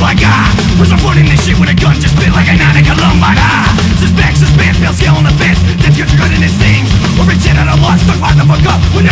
like I was avoiding this shit with a gun, just spit like a nine in Columbine. I suspect, suspend, fail, scale on the fence. That's got your gun in this thing. Or it's shit out of luck, stuck by the fuck up.